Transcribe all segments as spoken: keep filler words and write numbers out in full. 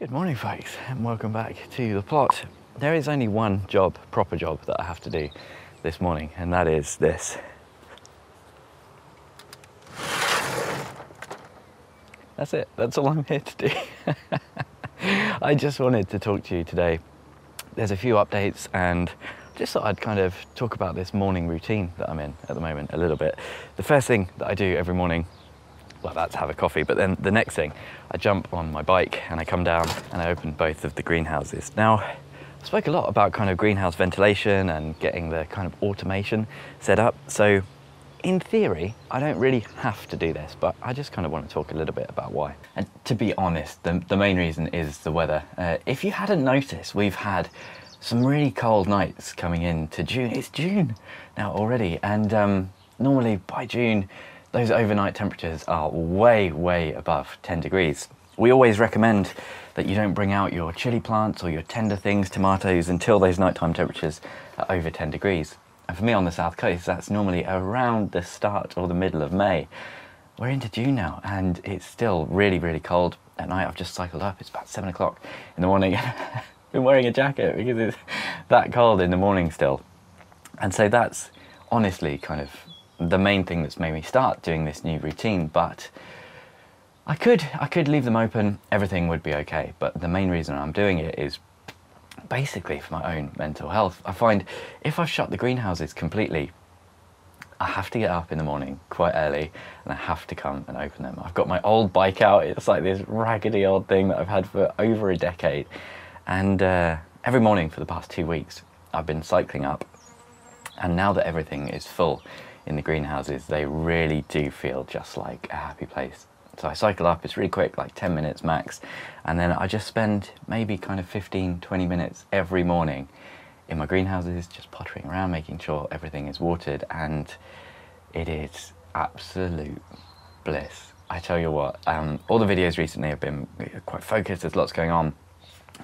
Good morning, folks, and welcome back to the plot. There is only one job, proper job, that I have to do this morning, and that is this. That's it, that's all I'm here to do. I just wanted to talk to you today. There's a few updates, and just thought I'd kind of talk about this morning routine that I'm in at the moment a little bit. The first thing that I do every morning, well, that's have a coffee, but then the next thing, I jump on my bike and I come down and I open both of the greenhouses. Now, I spoke a lot about kind of greenhouse ventilation and getting the kind of automation set up. So in theory, I don't really have to do this, but I just kind of want to talk a little bit about why. And to be honest, the, the main reason is the weather. Uh, if you hadn't noticed, we've had some really cold nights coming into June. It's June now already. And um, normally by June, those overnight temperatures are way, way above ten degrees. We always recommend that you don't bring out your chili plants or your tender things, tomatoes, until those nighttime temperatures are over ten degrees. And for me on the South Coast, that's normally around the start or the middle of May. We're into June now, and it's still really, really cold at night. I've just cycled up, it's about seven o'clock in the morning. I've been wearing a jacket because it's that cold in the morning still. And so that's honestly kind of the main thing that's made me start doing this new routine, but I could I could leave them open, everything would be okay. But the main reason I'm doing it is basically for my own mental health. I find if I've shut the greenhouses completely, I have to get up in the morning quite early and I have to come and open them. I've got my old bike out, it's like this raggedy old thing that I've had for over a decade. And uh, every morning for the past two weeks, I've been cycling up, and now that everything is full in the greenhouses, they really do feel just like a happy place. So I cycle up, it's really quick, like ten minutes max, and then I just spend maybe kind of fifteen, twenty minutes every morning in my greenhouses, just pottering around, making sure everything is watered, and it is absolute bliss. I tell you what, um, all the videos recently have been quite focused, there's lots going on,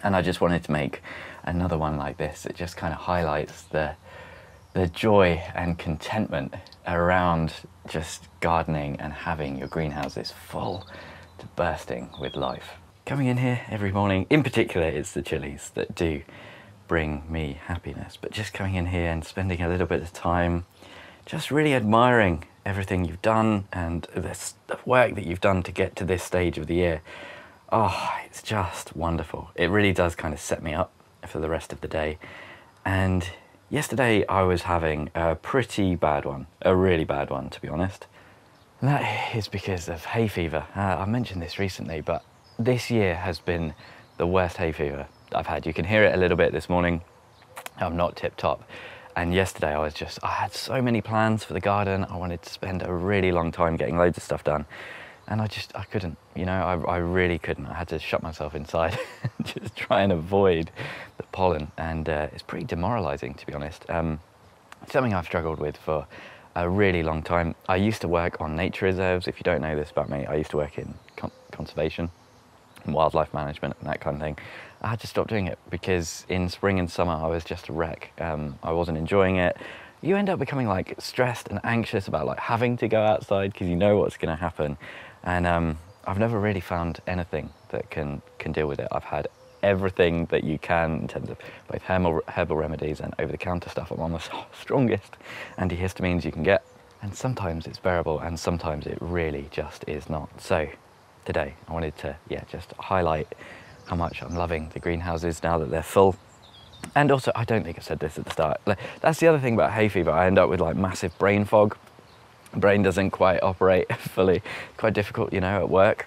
and I just wanted to make another one like this. It just kind of highlights the the joy and contentment around just gardening and having your greenhouses full to bursting with life. Coming in here every morning, in particular it's the chilies that do bring me happiness, but just coming in here and spending a little bit of time just really admiring everything you've done and this work that you've done to get to this stage of the year. Oh, it's just wonderful. It really does kind of set me up for the rest of the day. And yesterday I was having a pretty bad one, a really bad one to be honest. And that is because of hay fever. Uh, I mentioned this recently, but this year has been the worst hay fever I've had. You can hear it a little bit this morning. I'm not tip top. And yesterday I was just, I had so many plans for the garden. I wanted to spend a really long time getting loads of stuff done. And I just, I couldn't, you know, I, I really couldn't. I had to shut myself inside and just try and avoid the pollen. And uh, it's pretty demoralizing, to be honest. Um, something I've struggled with for a really long time. I used to work on nature reserves. If you don't know this about me, I used to work in con conservation and wildlife management and that kind of thing. I had to stop doing it because in spring and summer, I was just a wreck. Um, I wasn't enjoying it. You end up becoming like stressed and anxious about like having to go outside because you know what's going to happen. And um, I've never really found anything that can, can deal with it. I've had everything that you can in terms of both herbal, herbal remedies and over-the-counter stuff. I'm on the strongest antihistamines you can get. And sometimes it's bearable and sometimes it really just is not. So today I wanted to yeah, just highlight how much I'm loving the greenhouses now that they're full. And also, I don't think I said this at the start. That's the other thing about hay fever. I end up with like massive brain fog. Brain doesn't quite operate fully, quite difficult, you know, at work.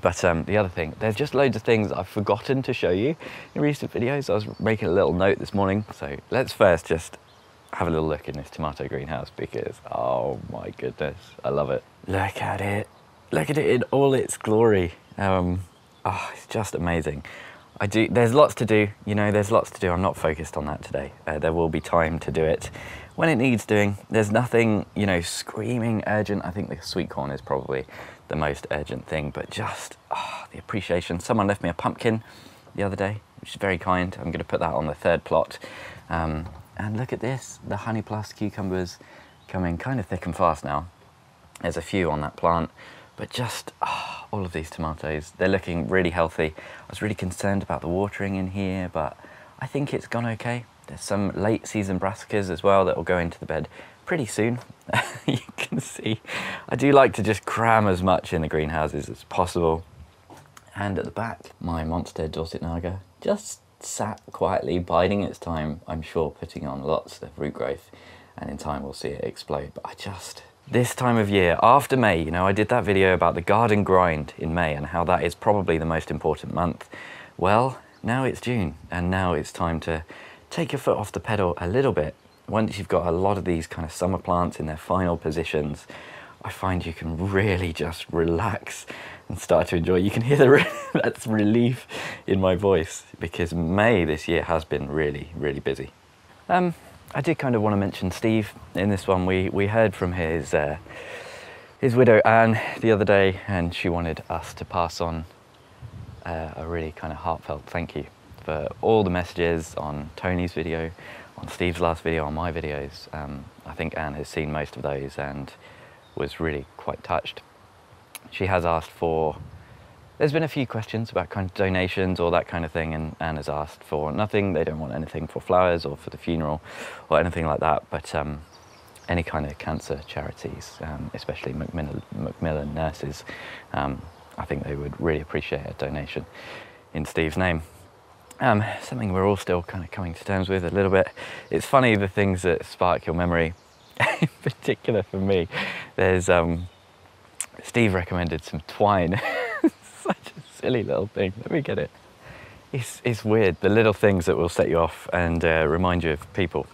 But um, the other thing, there's just loads of things I've forgotten to show you in recent videos. I was making a little note this morning. So let's first just have a little look in this tomato greenhouse because, oh my goodness, I love it. Look at it. Look at it in all its glory. Um, oh, it's just amazing. I do, there's lots to do, you know, there's lots to do. I'm not focused on that today. Uh, there will be time to do it when it needs doing. There's nothing, you know, screaming urgent. I think the sweet corn is probably the most urgent thing, but just oh, the appreciation. Someone left me a pumpkin the other day, which is very kind. I'm going to put that on the third plot. Um, and look at this, the honey plus cucumbers coming kind of thick and fast now. There's a few on that plant, but just, oh, all of these tomatoes. They're looking really healthy. I was really concerned about the watering in here, but I think it's gone okay. There's some late season brassicas as well that will go into the bed pretty soon. You can see I do like to just cram as much in the greenhouses as possible. And at the back, my monster Dorset Naga just sat quietly biding its time, I'm sure putting on lots of root growth, and in time we'll see it explode. But I just, this time of year, after May, you know, I did that video about the garden grind in May and how that is probably the most important month. Well, now it's June, and now it's time to take your foot off the pedal a little bit. Once you've got a lot of these kind of summer plants in their final positions, I find you can really just relax and start to enjoy. You can hear the re that's relief in my voice, because May this year has been really, really busy. Um, I did kind of want to mention Steve in this one. We, we heard from his, uh, his widow Anne the other day, and she wanted us to pass on uh, a really kind of heartfelt thank you for all the messages on Tony's video, on Steve's last video, on my videos. Um, I think Anne has seen most of those and was really quite touched. She has asked for, there's been a few questions about kind of donations or that kind of thing, and Anne has asked for nothing. They don't want anything for flowers or for the funeral or anything like that, but um, any kind of cancer charities, um, especially Macmillan, Macmillan nurses, um, I think they would really appreciate a donation in Steve's name. Um, something we're all still kind of coming to terms with a little bit. It's funny the things that spark your memory, in particular for me. There's, um, Steve recommended some twine. Such a silly little thing. Let me get it. It's, it's weird, the little things that will set you off and uh, remind you of people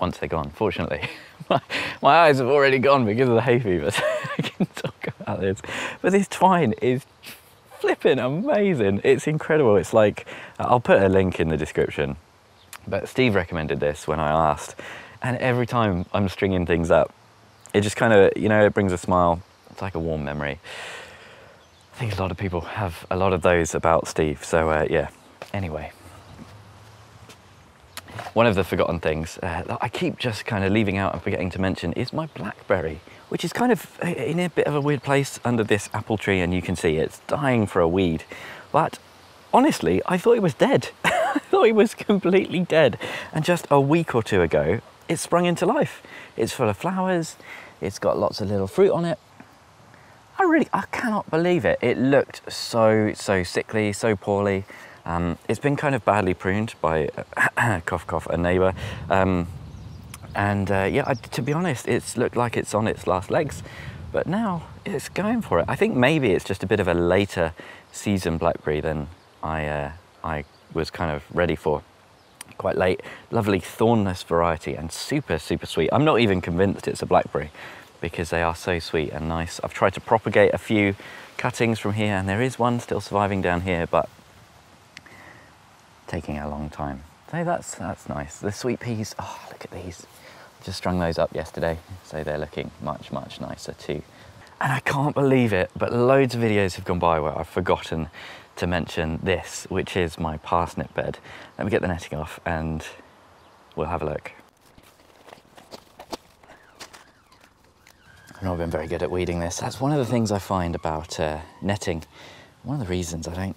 once they're gone, fortunately. my, my eyes have already gone because of the hay fever, so I can talk about this. But this twine is flipping amazing. It's incredible. It's like, I'll put a link in the description, but Steve recommended this when I asked. And every time I'm stringing things up, it just kind of, you know, it brings a smile. It's like a warm memory. I think a lot of people have a lot of those about Steve. So uh, yeah, anyway. One of the forgotten things uh, that I keep just kind of leaving out and forgetting to mention is my blackberry, which is kind of in a bit of a weird place under this apple tree, and you can see it's dying for a weed. But honestly, I thought it was dead. I thought it was completely dead. And just a week or two ago, it sprung into life. It's full of flowers. It's got lots of little fruit on it. I really, I cannot believe it. It looked so, so sickly, so poorly. Um, it's been kind of badly pruned by, cough, cough, a neighbor. Um, and uh, yeah, I, to be honest, it's looked like it's on its last legs, but now it's going for it. I think maybe it's just a bit of a later season blackberry than I, uh, I was kind of ready for. Quite late, lovely thornless variety and super, super sweet. I'm not even convinced it's a blackberry because they are so sweet and nice. I've tried to propagate a few cuttings from here, and there is one still surviving down here, but taking a long time. So that's, that's nice. The sweet peas, oh, look at these. I just strung those up yesterday, so they're looking much, much nicer too. And I can't believe it, but loads of videos have gone by where I've forgotten to mention this, which is my parsnip bed. Let me get the netting off and we'll have a look. I've not been very good at weeding this. That's one of the things I find about uh, netting. One of the reasons I don't,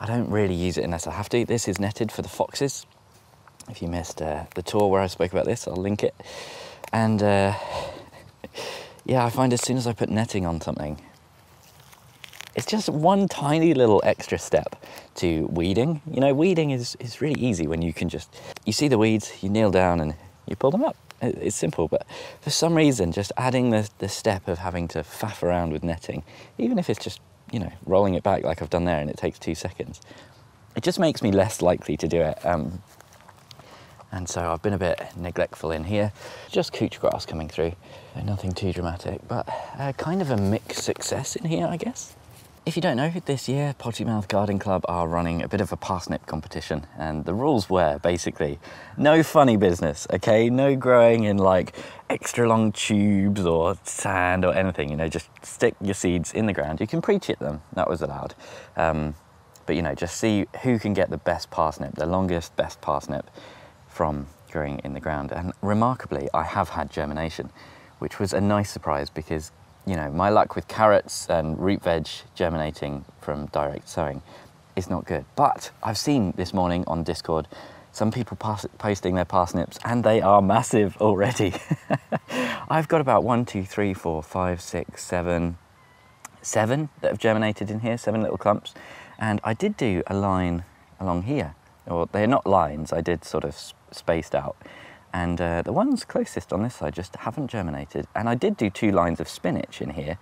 I don't really use it unless I have to. This is netted for the foxes. If you missed uh, the tour where I spoke about this, I'll link it. And uh, yeah, I find as soon as I put netting on something, it's just one tiny little extra step to weeding. You know, weeding is, is really easy when you can just, you see the weeds, you kneel down and you pull them up. It's simple, but for some reason, just adding the, the step of having to faff around with netting, even if it's just, you know, rolling it back like I've done there and it takes two seconds, it just makes me less likely to do it. Um, and so I've been a bit neglectful in here. Just couch grass coming through, nothing too dramatic, but uh, kind of a mixed success in here, I guess. If you don't know, this year Potty Mouth Garden Club are running a bit of a parsnip competition, and the rules were basically no funny business, okay? No growing in like extra long tubes or sand or anything, you know, just stick your seeds in the ground. You can pre-chip them, that was allowed. Um, but you know, just see who can get the best parsnip, the longest best parsnip from growing in the ground. And remarkably, I have had germination, which was a nice surprise because you know, my luck with carrots and root veg germinating from direct sowing is not good. But I've seen this morning on Discord some people pass posting their parsnips, and they are massive already. I've got about one, two, three, four, five, six, seven, seven that have germinated in here, seven little clumps. And I did do a line along here, or they're not lines, I did sort of spaced out. And uh, the ones closest on this side just haven't germinated. And I did do two lines of spinach in here,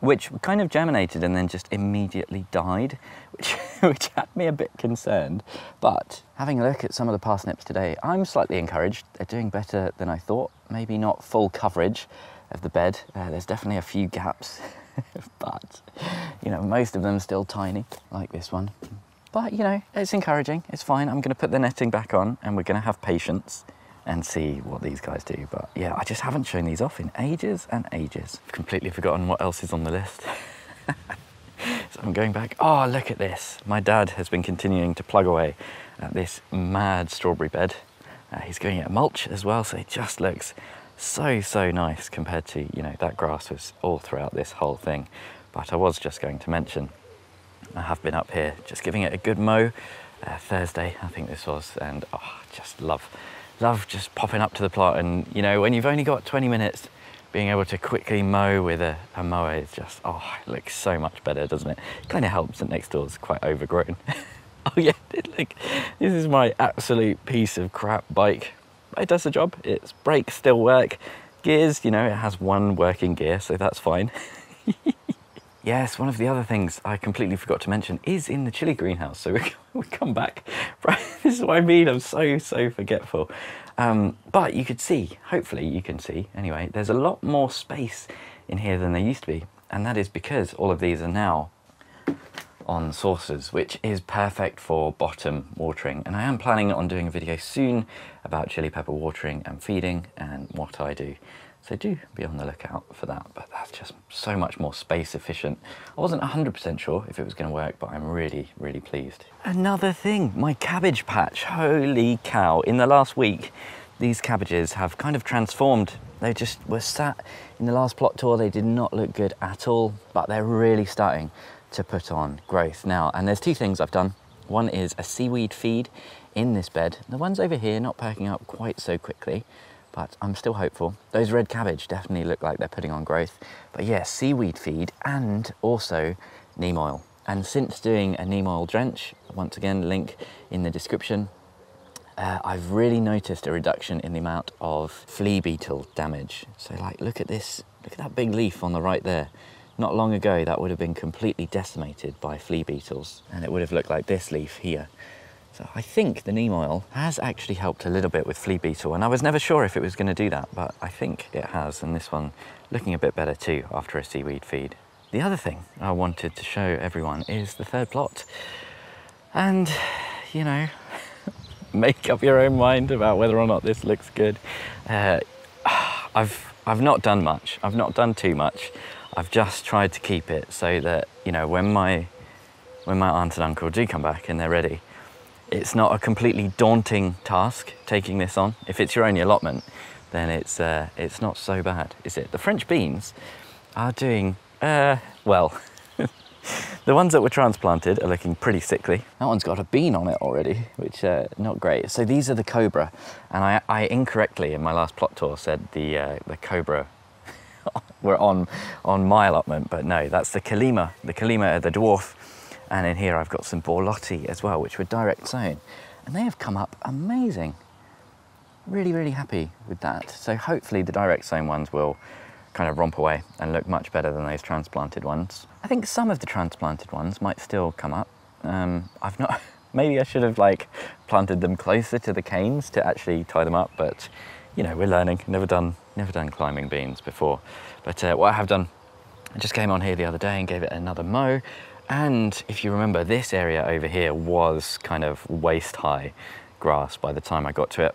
which kind of germinated and then just immediately died, which, which had me a bit concerned. But having a look at some of the parsnips today, I'm slightly encouraged. They're doing better than I thought. Maybe not full coverage of the bed. Uh, there's definitely a few gaps, but you know, most of them still tiny, like this one. But you know, it's encouraging, it's fine. I'm gonna put the netting back on and we're gonna have patience and see what these guys do. But yeah, I just haven't shown these off in ages and ages. I've completely forgotten what else is on the list. So I'm going back. Oh, look at this. My dad has been continuing to plug away at this mad strawberry bed. Uh, he's going at mulch as well, so it just looks so, so nice compared to, you know, that grass was all throughout this whole thing. But I was just going to mention, I have been up here just giving it a good mow. Uh, Thursday, I think this was, and oh, just love Love just popping up to the plot, and you know, when you've only got twenty minutes, being able to quickly mow with a, a mower is just, oh, it looks so much better, doesn't it? It kind of helps that next door's quite overgrown. Oh yeah, look, this is my absolute piece of crap bike. It does the job, its brakes still work. Gears, you know, it has one working gear, so that's fine. Yes, one of the other things I completely forgot to mention is in the chilli greenhouse. So we, we come back, right? This is what I mean, I'm so, so forgetful. Um, but you could see, hopefully you can see, anyway, there's a lot more space in here than there used to be. And that is because all of these are now on saucers, which is perfect for bottom watering. And I am planning on doing a video soon about chilli pepper watering and feeding and what I do. So do be on the lookout for that, but that's just so much more space efficient. I wasn't one hundred percent sure if it was gonna work, but I'm really, really pleased. Another thing, my cabbage patch, holy cow. In the last week, these cabbages have kind of transformed. They just were sat in the last plot tour, they did not look good at all, but they're really starting to put on growth now. And there's two things I've done. One is a seaweed feed in this bed. The ones over here not perking up quite so quickly, but I'm still hopeful. Those red cabbage definitely look like they're putting on growth. But yeah, seaweed feed and also neem oil. And since doing a neem oil drench, once again, link in the description, uh, I've really noticed a reduction in the amount of flea beetle damage. So like, look at this, look at that big leaf on the right there. Not long ago, that would have been completely decimated by flea beetles, and it would have looked like this leaf here. So I think the neem oil has actually helped a little bit with flea beetle, and I was never sure if it was going to do that, but I think it has, and this one looking a bit better too after a seaweed feed. The other thing I wanted to show everyone is the third plot. And, you know, make up your own mind about whether or not this looks good. Uh, I've, I've not done much. I've not done too much. I've just tried to keep it so that, you know, when my, when my aunt and uncle do come back and they're ready, it's not a completely daunting task taking this on. If it's your only allotment, then it's uh, it's not so bad, is it? The French beans are doing, uh, well, the ones that were transplanted are looking pretty sickly. That one's got a bean on it already, which uh, not great. So these are the Cobra, and I, I incorrectly in my last plot tour said the uh, the Cobra were on on my allotment, but no, that's the Kalima. The Kalima are the dwarf. And in here I've got some Borlotti as well, which were direct sown. And they have come up amazing. Really, really happy with that. So hopefully the direct sown ones will kind of romp away and look much better than those transplanted ones. I think some of the transplanted ones might still come up. Um, I've not, maybe I should have like planted them closer to the canes to actually tie them up, but you know, we're learning. Never done, never done climbing beans before. But uh, what I have done, I just came on here the other day and gave it another mow. And if you remember, this area over here was kind of waist-high grass by the time I got to it.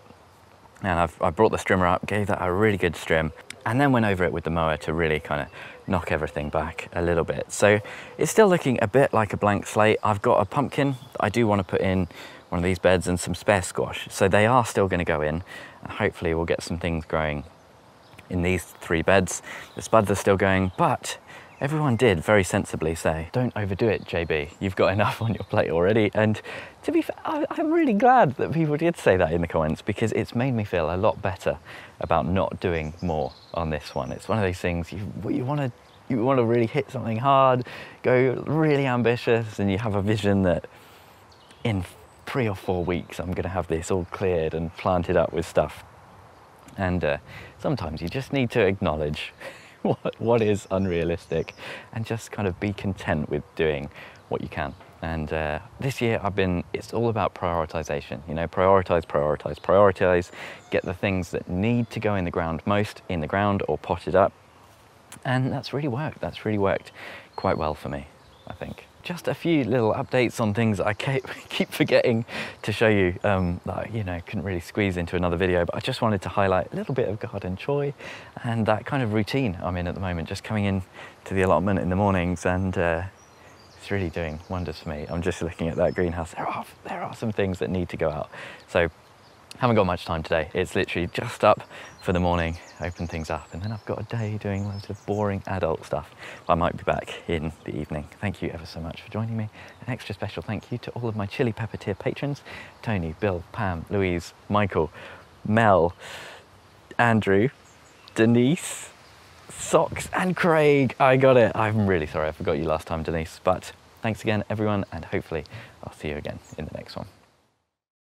And I've, I brought the strimmer up, gave that a really good strim, and then went over it with the mower to really kind of knock everything back a little bit. So it's still looking a bit like a blank slate. I've got a pumpkin that I do want to put in one of these beds and some spare squash. So they are still going to go in, and hopefully we'll get some things growing in these three beds. The spuds are still going, but everyone did very sensibly say, don't overdo it, J B. You've got enough on your plate already. And to be fair, I'm really glad that people did say that in the comments, because it's made me feel a lot better about not doing more on this one. It's one of those things you, you want to you want to really hit something hard, go really ambitious, and you have a vision that in three or four weeks, I'm going to have this all cleared and planted up with stuff. And uh, sometimes you just need to acknowledge What, what is unrealistic and just kind of be content with doing what you can. And uh, this year I've been, it's all about prioritization, you know, prioritize, prioritize, prioritize, get the things that need to go in the ground most in the ground or potted up. And that's really worked. That's really worked quite well for me, I think. Just a few little updates on things that I keep, keep forgetting to show you um, that I, you know, couldn't really squeeze into another video, but I just wanted to highlight a little bit of garden choy and that kind of routine I'm in at the moment, just coming in to the allotment in the mornings, and uh, it's really doing wonders for me. I'm just looking at that greenhouse. There are, there are some things that need to go out. So haven't got much time today. It's literally just up for the morning, open things up, and then I've got a day doing loads of boring adult stuff. I might be back in the evening. Thank you ever so much for joining me. An extra special thank you to all of my Chili Pepper tier patrons, Tony, Bill, Pam, Louise, Michael, Mel, Andrew, Denise, Socks, and Craig. I got it. I'm really sorry I forgot you last time, Denise, but thanks again, everyone, and hopefully I'll see you again in the next one.